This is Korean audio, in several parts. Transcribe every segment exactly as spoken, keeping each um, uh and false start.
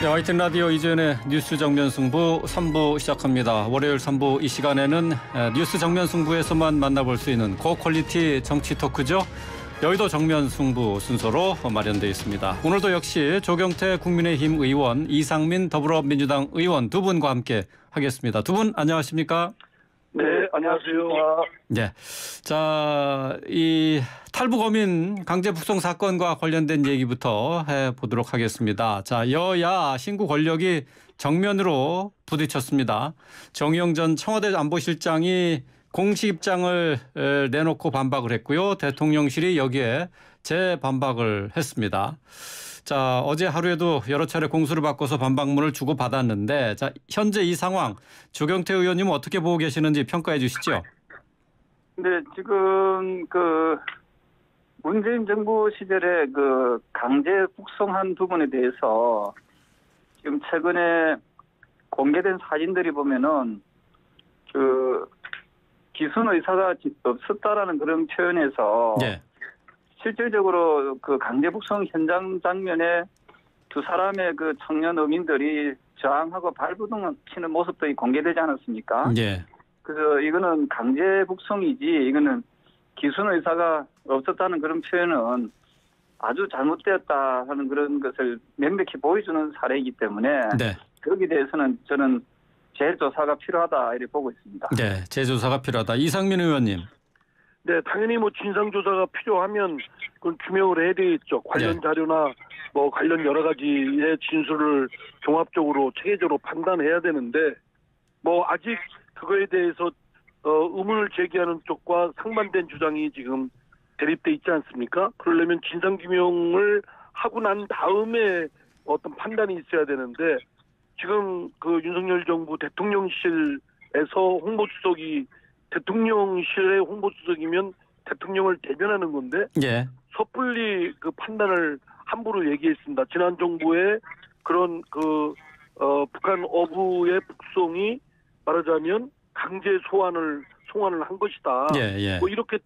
네, 와이티엔 라디오 이재현의 뉴스 정면승부 삼 부 시작합니다. 월요일 삼 부 이 시간에는 뉴스 정면승부에서만 만나볼 수 있는 고퀄리티 정치 토크죠. 여의도 정면승부 순서로 마련되어 있습니다. 오늘도 역시 조경태 국민의힘 의원, 이상민 더불어민주당 의원 두 분과 함께 하겠습니다. 두 분 안녕하십니까? 네, 안녕하세요. 네, 자, 이 탈북어민 강제북송 사건과 관련된 얘기부터 해보도록 하겠습니다. 자, 여야 신구 권력이 정면으로 부딪혔습니다. 정의용 전 청와대 안보실장이 공식 입장을 내놓고 반박을 했고요. 대통령실이 여기에 재반박을 했습니다. 자, 어제 하루에도 여러 차례 공수를 바꿔서 반박문을 주고받았는데, 자, 현재 이 상황 조경태 의원님은 어떻게 보고 계시는지 평가해 주시죠. 네, 지금 그 문재인 정부 시절에 그 강제 북송한 부분에 대해서 지금 최근에 공개된 사진들이 보면은 그 기순 의사가 없었다라는 그런 표현에서 네. 실질적으로 그 강제 북송 현장 장면에 두 사람의 그 청년 어민들이 저항하고 발부둥 치는 모습들이 공개되지 않았습니까? 네. 그래서 이거는 강제 북송이지 이거는 기순 의사가 없었다는 그런 표현은 아주 잘못되었다 하는 그런 것을 명백히 보여주는 사례이기 때문에 네. 거기에 대해서는 저는 재조사가 필요하다 이렇게 보고 있습니다. 네, 재조사가 필요하다. 이상민 의원님. 네, 당연히 뭐 진상조사가 필요하면 그건 규명을 해야 되겠죠. 관련 네. 자료나 뭐 관련 여러 가지의 진술을 종합적으로 체계적으로 판단해야 되는데 뭐 아직 그거에 대해서 어, 의문을 제기하는 쪽과 상반된 주장이 지금 대립돼 있지 않습니까? 그러려면 진상규명을 하고 난 다음에 어떤 판단이 있어야 되는데 지금 그 윤석열 정부 대통령실에서 홍보수석이 대통령실의 홍보수석이면 대통령을 대변하는 건데 예. 섣불리 그 판단을 함부로 얘기했습니다. 지난 정부의 그런 그 어, 북한 어부의 북송이 말하자면 강제 소환을 송환을 한 것이다. 예, 예. 뭐 이렇게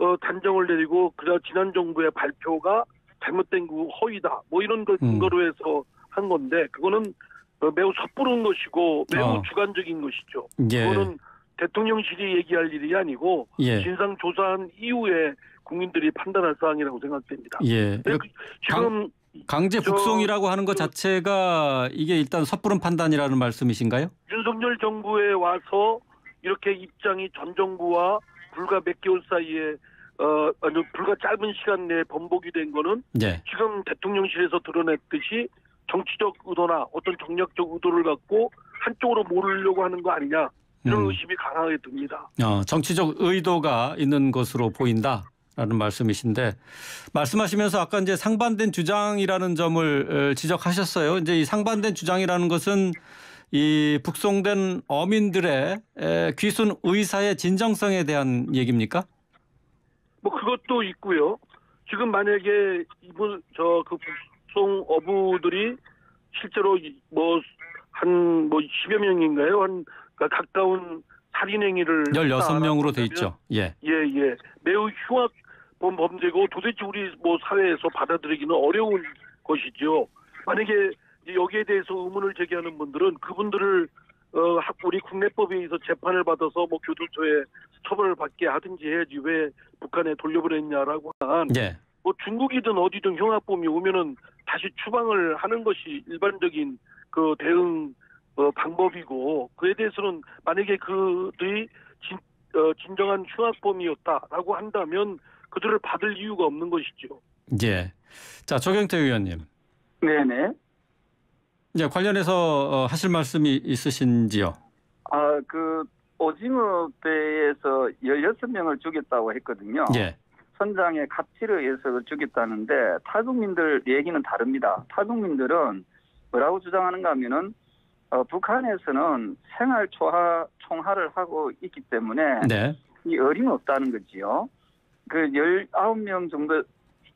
어, 단정을 내리고 그저 지난 정부의 발표가 잘못된 그 허위다. 뭐 이런 걸 근거로 음. 해서 한 건데 그거는 어, 매우 섣부른 것이고 매우 어. 주관적인 것이죠. 예. 그거는 대통령실이 얘기할 일이 아니고 예. 진상 조사한 이후에 국민들이 판단할 사항이라고 생각됩니다. 예. 그, 지금 강, 강제 북송이라고 하는 것 자체가 이게 일단 섣부른 판단이라는 말씀이신가요? 윤석열 정부에 와서 이렇게 입장이 전 정부와 불과 몇 개월 사이에 어 아니 불과 짧은 시간 내에 번복이 된 거는 예. 지금 대통령실에서 드러냈듯이 정치적 의도나 어떤 정략적 의도를 갖고 한쪽으로 몰으려고 하는 거 아니냐. 이런 의심이 강하게 듭니다. 어, 정치적 의도가 있는 것으로 보인다라는 말씀이신데 말씀하시면서 아까 이제 상반된 주장이라는 점을 지적하셨어요. 이제 이 상반된 주장이라는 것은 이 북송된 어민들의 귀순 의사의 진정성에 대한 얘기입니까? 뭐 그것도 있고요. 지금 만약에 이분 저 그 북송 어부들이 실제로 뭐 한 뭐 십여 명인가요? 한 그러니까 가까운 살인행위를 십육 명으로 돼 있죠. 예. 예, 예. 매우 흉악범 범죄고 도대체 우리 뭐 사회에서 받아들이기는 어려운 것이죠. 만약에 여기에 대해서 의문을 제기하는 분들은 그분들을 어, 우리 국내법에 의해서 재판을 받아서 뭐 교도소에 처벌을 받게 하든지 해야지 왜 북한에 돌려보냈냐라고 한 예. 뭐 중국이든 어디든 흉악범이 오면은 다시 추방을 하는 것이 일반적인 그 대응 어, 방법이고 그에 대해서는 만약에 그들이 진, 어, 진정한 흉악범이었다라고 한다면 그들을 받을 이유가 없는 것이죠. 예. 자, 조경태 의원님. 네네. 예, 관련해서 어, 하실 말씀이 있으신지요? 아, 그 오징어 배에서 십육 명을 죽였다고 했거든요. 예. 선장의 갑질에 의해서 죽였다는데 탈북민들 얘기는 다릅니다. 탈북민들은 뭐라고 주장하는가 하면은 어, 북한에서는 생활 초하, 총하를 하고 있기 때문에 네. 이 어림없다는 거지요. 그 십구 명 정도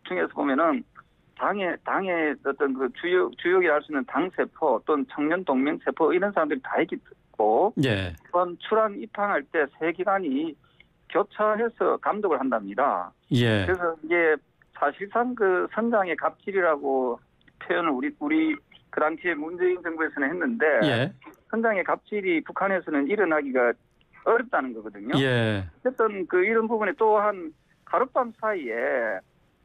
중에서 보면은 당의 당의 어떤 그 주역 주역이 할 수 있는 당세포 또는 청년 동맹세포 이런 사람들이 다 있고 네. 또한 출항 입항할 때 세 기간이 교차해서 감독을 한답니다. 예. 그래서 이게 사실상 그 선장의 갑질이라고 표현을 우리 우리 그 당시에 문재인 정부에서는 했는데 예. 현장의 갑질이 북한에서는 일어나기가 어렵다는 거거든요. 예. 어쨌든 그 이런 부분에 또한 하룻밤 사이에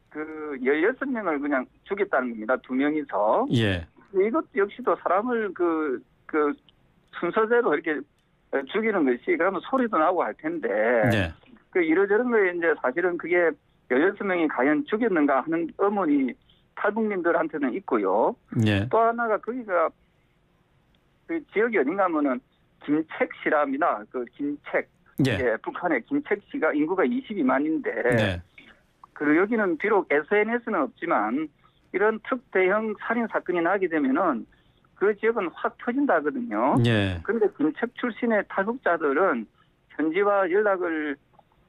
그 열여섯 명을 그냥 죽였다는 겁니다. 두 명이서. 예. 이것 역시도 사람을 그, 그 순서대로 이렇게 죽이는 것이 그러면 소리도 나고 할 텐데. 예. 그 이러저런 거에 이제 사실은 그게 열여섯 명이 과연 죽였는가 하는 의문이 탈북민들한테는 있고요. 예. 또 하나가 거기가 그 지역이 어딘가 하면은 김책시랍니다. 그 김책. 예. 예, 북한의 김책시가 인구가 이십이만인데 네. 그리고 여기는 비록 에스엔에스는 없지만 이런 특대형 살인 사건이 나게 되면은 그 지역은 확 터진다거든요. 예. 그런데 김책 출신의 탈북자들은 현지와 연락을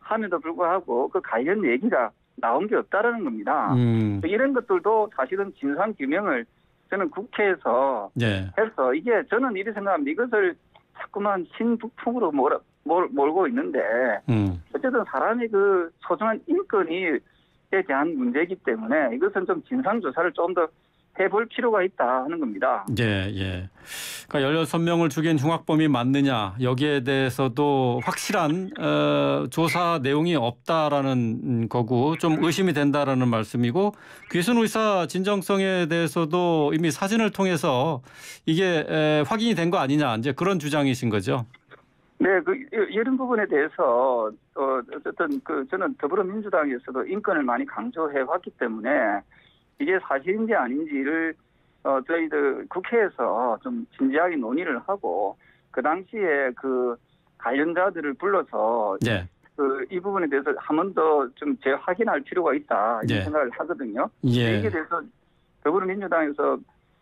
함에도 불구하고 그 관련 얘기가 나온 게 없다라는 겁니다. 음. 이런 것들도 사실은 진상 규명을 저는 국회에서 예. 해서 이게 저는 이렇게 생각합니다. 이것을 자꾸만 신북풍으로 몰아 몰고 있는데 음. 어쨌든 사람이 그 소중한 인권에 대한 문제이기 때문에 이것은 좀 진상 조사를 좀 더 해볼 필요가 있다 하는 겁니다. 예, 예. 그러니까 열여섯 명을 죽인 흉악범이 맞느냐 여기에 대해서도 확실한 어, 조사 내용이 없다라는 거고 좀 의심이 된다라는 말씀이고 귀순 의사 진정성에 대해서도 이미 사진을 통해서 이게 에, 확인이 된 거 아니냐 이제 그런 주장이신 거죠. 네, 그 이런 부분에 대해서 어, 어쨌든 그 저는 더불어민주당에서도 인권을 많이 강조해 왔기 때문에 이게 사실인지 아닌지를 어, 저희들 국회에서 좀 진지하게 논의를 하고 그 당시에 그 관련자들을 불러서 네. 그 이 부분에 대해서 한 번 더 좀 재확인할 필요가 있다 이런 네. 생각을 하거든요. 예. 이게 대해서 더불어민주당에서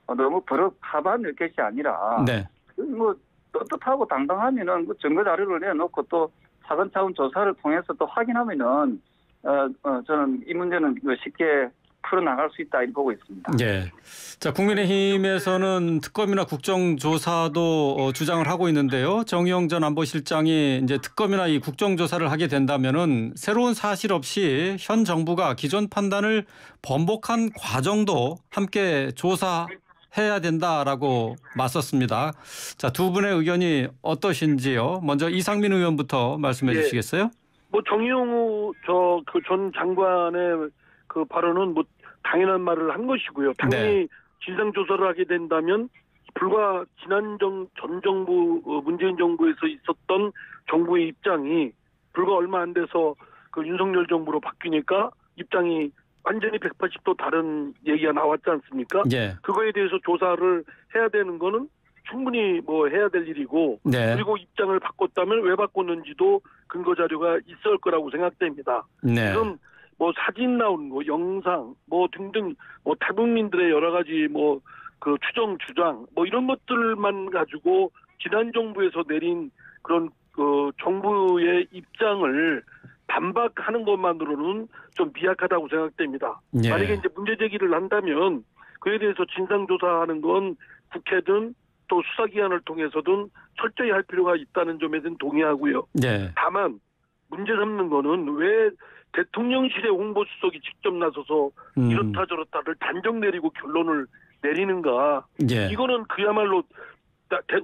너무 버럭 하반을 것이 아니라 네. 뭐. 떳떳하고 당당하면은 그 증거 자료를 내놓고 또 차근차근 조사를 통해서 또 확인하면은 어, 어, 저는 이 문제는 쉽게 풀어나갈 수 있다 이렇게 보고 있습니다. 예. 자, 국민의힘에서는 특검이나 국정조사도 어, 주장을 하고 있는데요. 정의용 전 안보실장이 이제 특검이나 이 국정조사를 하게 된다면은 새로운 사실 없이 현 정부가 기존 판단을 번복한 과정도 함께 조사. 해야 된다라고 맞섰습니다. 자, 두 분의 의견이 어떠신지요? 먼저 이상민 의원부터 말씀해 예, 주시겠어요? 뭐 정의용 저 그 전 장관의 그 발언은 뭐 당연한 말을 한 것이고요. 당연히 네. 진상 조사를 하게 된다면 불과 지난 정, 전 정부 문재인 정부에서 있었던 정부의 입장이 불과 얼마 안 돼서 그 윤석열 정부로 바뀌니까 입장이 완전히 백팔십 도 다른 얘기가 나왔지 않습니까? 예. 그거에 대해서 조사를 해야 되는 거는 충분히 뭐 해야 될 일이고 네. 그리고 입장을 바꿨다면 왜 바꿨는지도 근거 자료가 있을 거라고 생각됩니다. 네. 지금 뭐 사진 나오는 거, 영상 뭐 등등 뭐 탈북민들의 여러 가지 뭐 그 추정 주장 뭐 이런 것들만 가지고 지난 정부에서 내린 그런 그 정부의 입장을 반박하는 것만으로는 좀 미약하다고 생각됩니다. 예. 만약에 이제 문제 제기를 한다면 그에 대해서 진상조사하는 건 국회든 또 수사기관을 통해서든 철저히 할 필요가 있다는 점에 대해서는 동의하고요. 예. 다만 문제 삼는 거는 왜 대통령실의 홍보수석이 직접 나서서 음. 이렇다 저렇다를 단정 내리고 결론을 내리는가. 예. 이거는 그야말로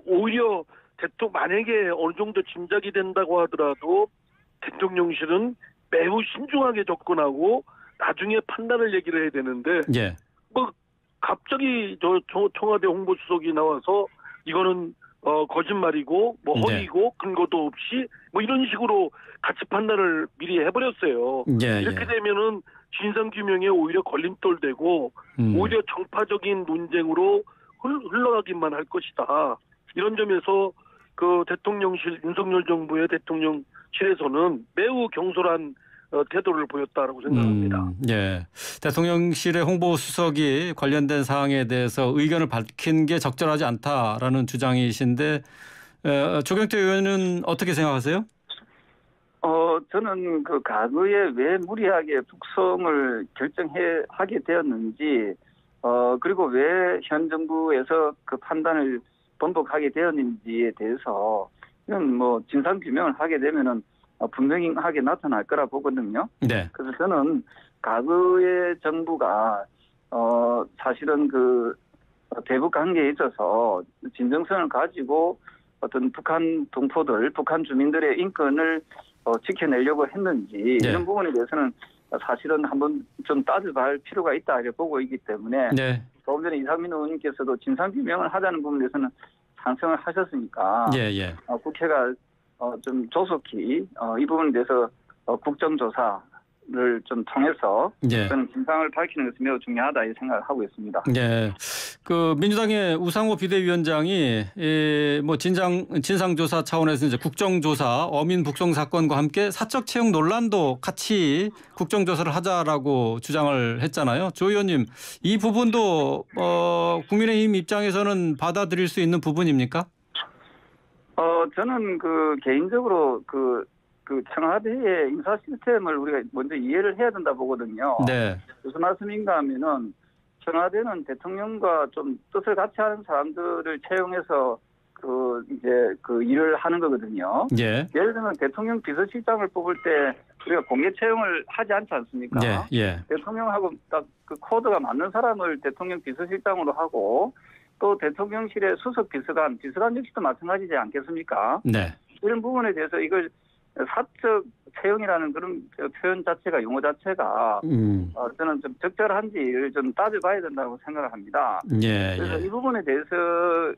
오히려 대통령 만약에 어느 정도 짐작이 된다고 하더라도 대통령실은 매우 신중하게 접근하고 나중에 판단을 얘기를 해야 되는데 예. 뭐 갑자기 저 청와대 홍보수석이 나와서 이거는 어 거짓말이고 뭐 허위고 예. 근거도 없이 뭐 이런 식으로 같이 판단을 미리 해버렸어요. 예, 이렇게 예. 되면은 진상규명에 오히려 걸림돌되고 음. 오히려 정파적인 논쟁으로 흘러가기만 할 것이다. 이런 점에서 그 대통령실 윤석열 정부의 대통령 실에서는 매우 경솔한 태도를 보였다라고 생각합니다. 음, 예, 대통령실의 홍보수석이 관련된 사항에 대해서 의견을 밝힌 게 적절하지 않다라는 주장이신데 에, 조경태 의원은 어떻게 생각하세요? 어, 저는 그 과거에 왜 무리하게 북송을 결정해 하게 되었는지 어, 그리고 왜 현 정부에서 그 판단을 번복하게 되었는지에 대해서 이건 뭐 진상 규명을 하게 되면은 분명하게 나타날 거라 보거든요. 네. 그래서 저는 과거의 정부가 어 사실은 그 대북 관계에 있어서 진정성을 가지고 어떤 북한 동포들, 북한 주민들의 인권을 어, 지켜내려고 했는지 네. 이런 부분에 대해서는 사실은 한번 좀 따져볼 필요가 있다 이렇게 보고 있기 때문에 네. 조금 전에 이상민 의원님께서도 진상규명을 하자는 부분에 대해서는 찬성을 하셨으니까 예, 예. 어, 국회가 어, 좀 조속히 어, 이 부분에 대해서 어, 국정조사를 좀 통해서 예. 그런 진상을 밝히는 것이 매우 중요하다 이 생각을 하고 있습니다. 예. 그 민주당의 우상호 비대위원장이 예, 뭐 진상 진상 조사 차원에서 이제 국정조사 어민 북송 사건과 함께 사적 채용 논란도 같이 국정조사를 하자라고 주장을 했잖아요. 조 의원님, 이 부분도 어, 국민의힘 입장에서는 받아들일 수 있는 부분입니까? 어 저는 그 개인적으로 그, 그 청와대의 인사 시스템을 우리가 먼저 이해를 해야 된다 보거든요. 네. 무슨 말씀인가 하면은. 청와대는 대통령과 좀 뜻을 같이 하는 사람들을 채용해서 그 이제 그 일을 하는 거거든요. 예. 예를 들면 대통령 비서실장을 뽑을 때 우리가 공개 채용을 하지 않지 않습니까? 예. 예. 대통령하고 딱 그 코드가 맞는 사람을 대통령 비서실장으로 하고 또 대통령실의 수석 비서관, 비서관 역시도 마찬가지지 않겠습니까? 네. 이런 부분에 대해서 이걸 사적 채용이라는 그런 표현 자체가 용어 자체가 음. 어, 저는 좀 적절한지를 좀 따져봐야 된다고 생각을 합니다. 예, 그래서 예. 이 부분에 대해서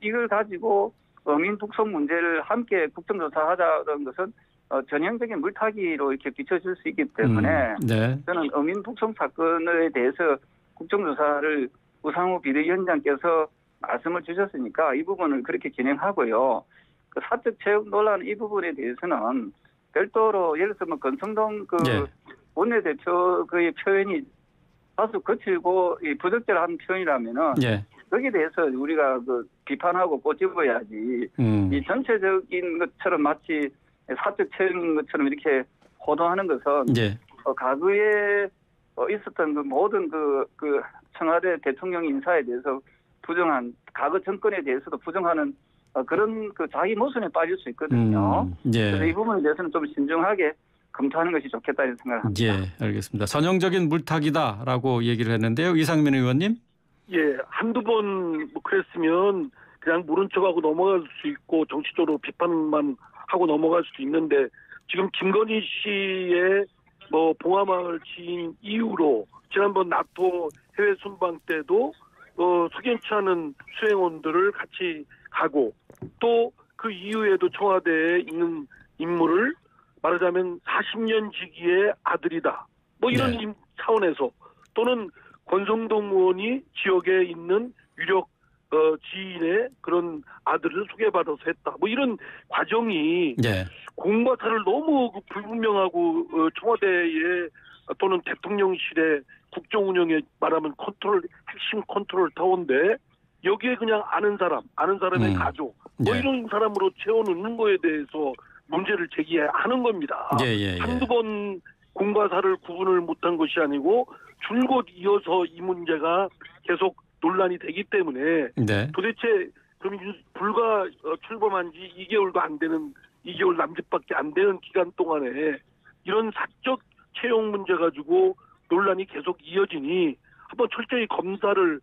이걸 가지고 어민 북송 문제를 함께 국정조사하자는 것은 어, 전형적인 물타기로 이렇게 비춰질 수 있기 때문에 음, 네. 저는 어민 북송 사건에 대해서 국정조사를 우상호 비대위원장께서 말씀을 주셨으니까 이 부분을 그렇게 진행하고요. 그 사적 채용 논란 이 부분에 대해서는 별도로 예를 들면 권성동 그 예. 원내대표의 표현이 다소 거칠고 부적절한 표현이라면은 예. 거기에 대해서 우리가 그 비판하고 꼬집어야지 음. 이 전체적인 것처럼 마치 사적 채용인 것처럼 이렇게 호도하는 것은 예. 어, 과거에 어, 있었던 그 모든 그, 그 청와대 대통령 인사에 대해서 부정한 과거 정권에 대해서도 부정하는. 어, 그런 그 자기 모순에 빠질 수 있거든요. 음, 예. 그래서 이 부분에 대해서는 좀 신중하게 검토하는 것이 좋겠다 이런 생각을 합니다. 예, 알겠습니다. 전형적인 물타기다라고 얘기를 했는데요. 이상민 의원님. 예, 한두 번 뭐 그랬으면 그냥 모른 척하고 넘어갈 수 있고 정치적으로 비판만 하고 넘어갈 수도 있는데 지금 김건희 씨의 뭐 봉화마을 지인 이후로 지난번 나토 해외 순방 때도 어, 석연치 않은 수행원들을 같이 가고 또 그 이후에도 청와대에 있는 인물을 말하자면 사십 년 지기의 아들이다. 뭐 이런 네. 차원에서 또는 권성동 의원이 지역에 있는 유력 어, 지인의 그런 아들을 소개받아서 했다. 뭐 이런 과정이 네. 공과 사를 너무 불분명하고 어, 청와대에 또는 대통령실의 국정 운영에 말하면 컨트롤 핵심 컨트롤 타워인데 여기에 그냥 아는 사람, 아는 사람의 음. 가족 뭐 예. 이런 사람으로 채워넣는 거에 대해서 문제를 제기하는 겁니다. 예, 예, 예. 한두 번 공과 사를 구분을 못한 것이 아니고 줄곧 이어서 이 문제가 계속 논란이 되기 때문에 네. 도대체 그럼 불과 출범한 지 이 개월도 안 되는 이 개월 남짓밖에 안 되는 기간 동안에 이런 사적 채용 문제 가지고 논란이 계속 이어지니 한번 철저히 검사를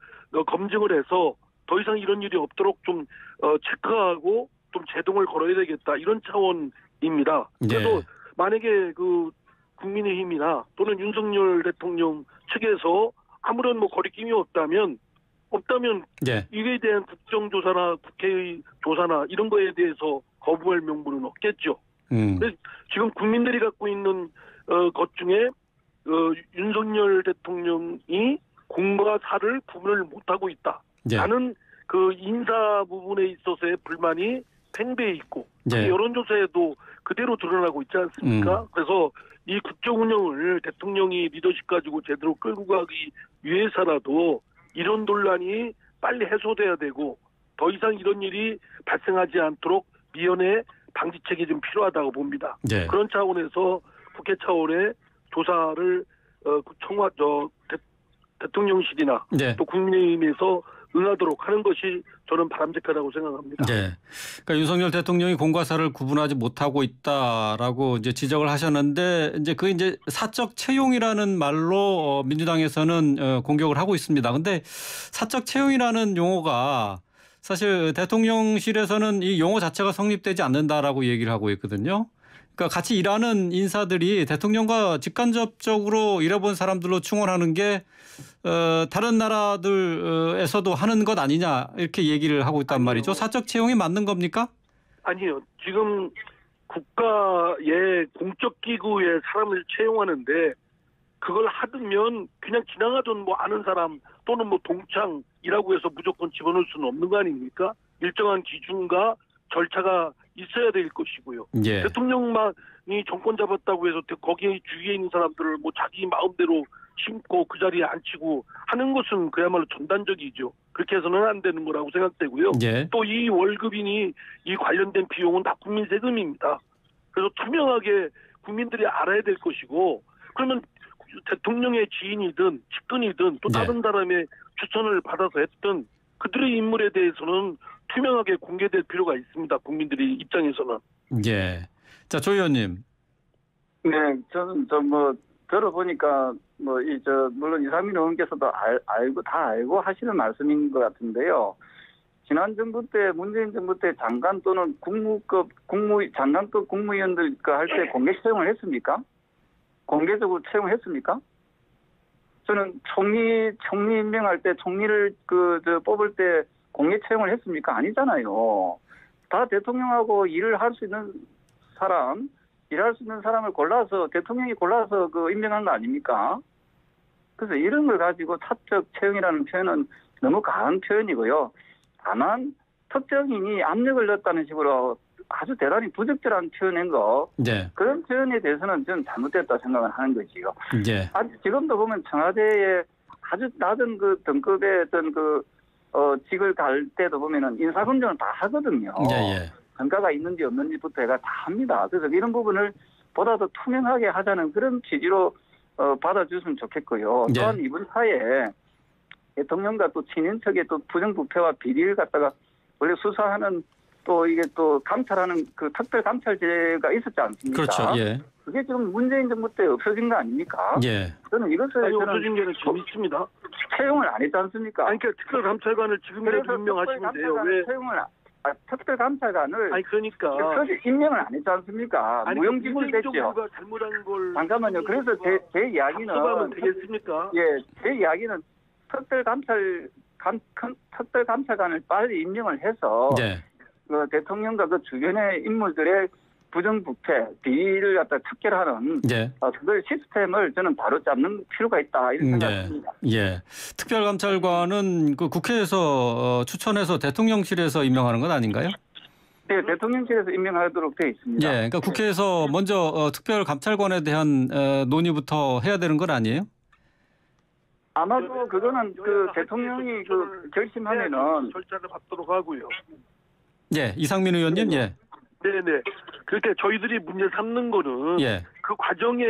검증을 해서 더 이상 이런 일이 없도록 좀 체크하고 좀 제동을 걸어야 되겠다 이런 차원입니다. 그래서 네. 만약에 그 국민의힘이나 또는 윤석열 대통령 측에서 아무런 뭐 거리낌이 없다면 없다면 네. 이에 대한 국정조사나 국회의 조사나 이런 거에 대해서 거부할 명분은 없겠죠. 음. 그래서 지금 국민들이 갖고 있는 어, 것 중에 어, 윤석열 대통령이 공과 사를 구분을 못하고 있다. 예. 나는 그 인사 부분에 있어서의 불만이 팽배해 있고 예. 여론조사에도 그대로 드러나고 있지 않습니까? 음. 그래서 이 국정운영을 대통령이 리더십 가지고 제대로 끌고 가기 위해서라도 이런 논란이 빨리 해소돼야 되고 더 이상 이런 일이 발생하지 않도록 미연의 방지책이 좀 필요하다고 봅니다. 예. 그런 차원에서 국회 차원의 조사를 청와 저 대, 대통령실이나 네. 또 국민의힘에서 응하도록 하는 것이 저는 바람직하다고 생각합니다. 네. 그러니까 윤석열 대통령이 공과 사를 구분하지 못하고 있다라고 이제 지적을 하셨는데, 이제 그 이제 사적 채용이라는 말로 민주당에서는 공격을 하고 있습니다. 근데 사적 채용이라는 용어가 사실 대통령실에서는 이 용어 자체가 성립되지 않는다라고 얘기를 하고 있거든요. 그러니까 같이 일하는 인사들이 대통령과 직간접적으로 일해본 사람들로 충원하는 게 어, 다른 나라들에서도 하는 것 아니냐 이렇게 얘기를 하고 있단 아니요. 말이죠. 사적 채용이 맞는 겁니까? 아니요. 지금 국가의 공적기구에 사람을 채용하는데 그걸 하면 그냥 지나가던 뭐 아는 사람 또는 뭐 동창이라고 해서 무조건 집어넣을 수는 없는 거 아닙니까? 일정한 기준과 절차가 있어야 될 것이고요. 예. 대통령만이 정권 잡았다고 해서 거기에 주위에 있는 사람들을 뭐 자기 마음대로 심고 그 자리에 앉히고 하는 것은 그야말로 전단적이죠. 그렇게 해서는 안 되는 거라고 생각되고요. 예. 또 이 월급이니 이 관련된 비용은 다 국민 세금입니다. 그래서 투명하게 국민들이 알아야 될 것이고, 그러면 대통령의 지인이든 측근이든 또 다른 예. 사람의 추천을 받아서 했던 그들의 인물에 대해서는 투명하게 공개될 필요가 있습니다. 국민들이 입장에서는. 예. 자, 조 의원님. 네, 저는 저 뭐 들어보니까 뭐 이 저 물론 이상민 의원께서도 알, 알고 다 알고 하시는 말씀인 것 같은데요. 지난 정부 때 문재인 정부 때 장관 또는 국무급 국무 장관급 국무위원들과 할 때 공개 채용을 했습니까? 공개적으로 채용했습니까? 저는 총리 총리 임명할 때 총리를 그 저 뽑을 때 공개 채용을 했습니까? 아니잖아요. 다 대통령하고 일을 할 수 있는 사람, 일할 수 있는 사람을 골라서 대통령이 골라서 그 임명한 거 아닙니까? 그래서 이런 걸 가지고 사적 채용이라는 표현은 너무 강한 표현이고요. 다만 특정인이 압력을 넣었다는 식으로 아주 대단히 부적절한 표현인 거. 네. 그런 표현에 대해서는 저는 잘못됐다 생각을 하는 거지요. 네. 아, 지금도 보면 청와대에 아주 낮은 그 등급의 어떤 그 어, 직을 갈 때도 보면은 인사검증을 다 하거든요. 예, 예. 평가가 있는지 없는지부터 해가 다 합니다. 그래서 이런 부분을 보다 더 투명하게 하자는 그런 취지로 어, 받아주시면 좋겠고요. 예. 또한 이번 사회에 대통령과 또 친인척의 또 부정부패와 비리를 갖다가 원래 수사하는 또 이게 또 감찰하는 그 특별감찰제가 있었지 않습니까? 그렇죠. 예. 그게 지금 문재인 정부 때 없어진 거 아닙니까? 예. 저는 이것을 아니, 없어진 게 지금 있습니다. 채용을 안 했지 않습니까? 아니, 그러니까 특별감찰관을 지금이라도 임명하시면 돼요. 왜? 채용을 아, 특별감찰관을 아니 그러니까 그것이 임명을 안 했지 않습니까? 무용지물 됐죠. 잠깐만요. 그래서 제, 제 이야기는 되겠습니까? 예, 제 이야기는 특별감찰 감, 특별감찰관을 빨리 임명을 해서 네. 그 대통령과 그 주변의 인물들의 부정부패, 비리를 갖다 특결하는 예. 어, 그 시스템을 저는 바로 잡는 필요가 있다 이런 생각입니다. 예. 예. 특별감찰관은 그 국회에서 어, 추천해서 대통령실에서 임명하는 건 아닌가요? 네, 대통령실에서 임명하도록 되어 있습니다. 예, 그러니까 국회에서 네. 먼저 어, 특별감찰관에 대한 어, 논의부터 해야 되는 건 아니에요? 아마도 그거는 그 대통령이 그 결심하면은 절차를 받도록 하고요. 예, 이상민 의원님, 예. 네네. 그렇게 저희들이 문제 삼는 거는 예. 그 과정에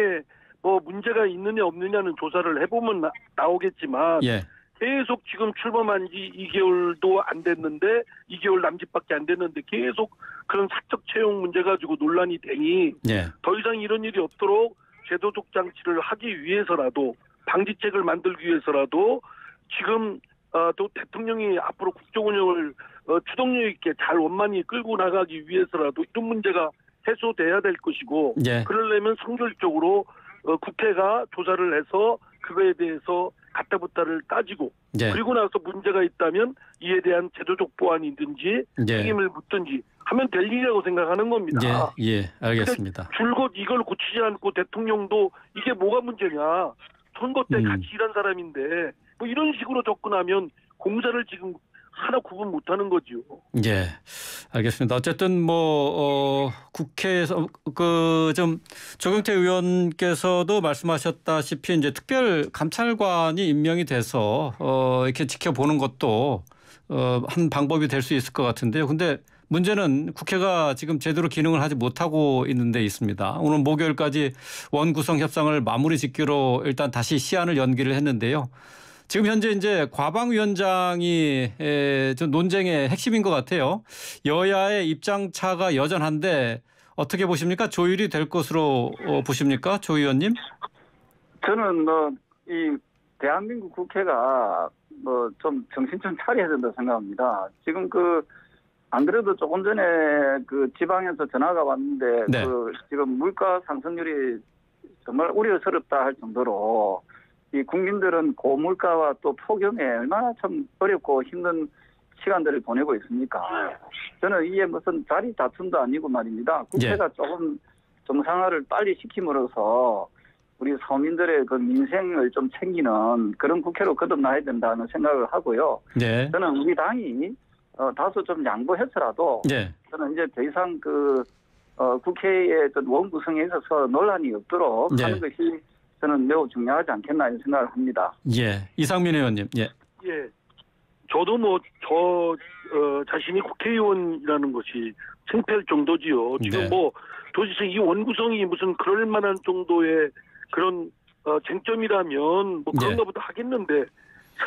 뭐 문제가 있느냐 없느냐는 조사를 해보면 나, 나오겠지만 예. 계속 지금 출범한 지 이 개월도 안 됐는데 이 개월 남짓밖에 안 됐는데 계속 그런 사적 채용 문제 가지고 논란이 되니 예. 더 이상 이런 일이 없도록 제도적 장치를 하기 위해서라도 방지책을 만들기 위해서라도 지금 어, 또 대통령이 앞으로 국정운영을 어, 추동력 있게 잘 원만히 끌고 나가기 위해서라도 이런 문제가 해소돼야 될 것이고 예. 그러려면 성질적으로 어, 국회가 조사를 해서 그거에 대해서 가타부타를 따지고 예. 그리고 나서 문제가 있다면 이에 대한 제도적 보완이든지 예. 책임을 묻든지 하면 될 일이라고 생각하는 겁니다. 예, 예. 알겠습니다. 줄곧 이걸 고치지 않고 대통령도 이게 뭐가 문제냐. 선거 때 음. 같이 일한 사람인데 뭐 이런 식으로 접근하면 공사를 지금 하나 구분 못하는 거지요. 예, 알겠습니다. 어쨌든 뭐 어, 국회에서 그 좀 조경태 의원께서도 말씀하셨다시피 이제 특별 감찰관이 임명이 돼서 어, 이렇게 지켜보는 것도 어, 한 방법이 될 수 있을 것 같은데요. 근데 문제는 국회가 지금 제대로 기능을 하지 못하고 있는 데 있습니다. 오늘 목요일까지 원구성 협상을 마무리 짓기로 일단 다시 시한을 연기를 했는데요. 지금 현재 이제 과방위원장이 좀 논쟁의 핵심인 것 같아요. 여야의 입장 차가 여전한데 어떻게 보십니까? 조율이 될 것으로 보십니까, 조 의원님? 저는 뭐 이 대한민국 국회가 뭐 좀 정신 좀 차려야 된다 생각합니다. 지금 그 안 그래도 조금 전에 그 지방에서 전화가 왔는데 네. 그 지금 물가 상승률이 정말 우려스럽다 할 정도로 이 국민들은 고물가와 또 폭염에 얼마나 참 어렵고 힘든 시간들을 보내고 있습니까? 저는 이게 무슨 자리 다툼도 아니고 말입니다. 국회가 예. 조금 정상화를 빨리 시킴으로써 우리 서민들의 그 민생을 좀 챙기는 그런 국회로 거듭나야 된다는 생각을 하고요. 예. 저는 우리 당이 어, 다소 좀 양보해서라도 예. 저는 이제 더 이상 그 어, 국회의 원 구성에 있어서 논란이 없도록 예. 하는 것이 저는 매우 중요하지 않겠나 이런 생각을 합니다. 예, 이상민 의원님. 예. 예. 저도 뭐 저 어, 자신이 국회의원이라는 것이 창피할 정도지요. 지금 네. 뭐 도대체 이 원 구성이 무슨 그럴 만한 정도의 그런 어, 쟁점이라면 뭐 그런가 예. 보다 하겠는데.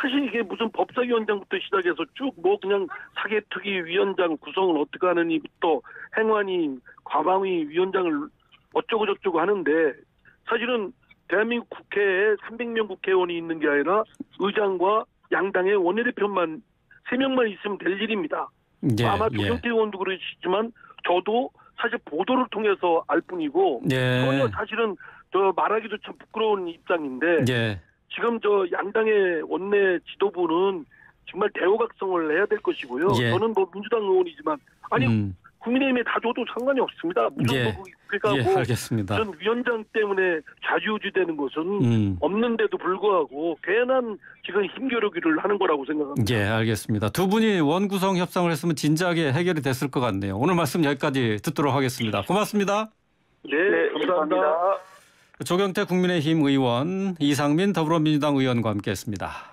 사실 이게 무슨 법사위원장부터 시작해서 쭉 뭐 그냥 사개특위위원장 구성은 어떻게 하느니부터 행안위, 과방위 위원장을 어쩌고 저쩌고 하는데 사실은 대한민국 국회에 삼백 명 국회의원이 있는 게 아니라 의장과 양당의 원내대표만 세 명만 있으면 될 일입니다. 예, 아마 조경태 예. 의원도 그러시지만 저도 사실 보도를 통해서 알 뿐이고 예. 전혀 사실은 저 말하기도 참 부끄러운 입장인데 예. 지금 저 양당의 원내 지도부는 정말 대호각성을 해야 될 것이고요. 예. 저는 뭐 민주당 의원이지만 아니 음. 국민의힘에 다 줘도 상관이 없습니다. 무조건 국회가 예. 예, 알겠습니다. 전 위원장 때문에 좌지우지되는 것은 음. 없는데도 불구하고 괜한 지금 힘겨루기를 하는 거라고 생각합니다. 예, 알겠습니다. 두 분이 원구성 협상을 했으면 진작에 해결이 됐을 것 같네요. 오늘 말씀 여기까지 듣도록 하겠습니다. 고맙습니다. 네, 네 감사합니다. 감사합니다. 조경태 국민의힘 의원, 이상민 더불어민주당 의원과 함께했습니다.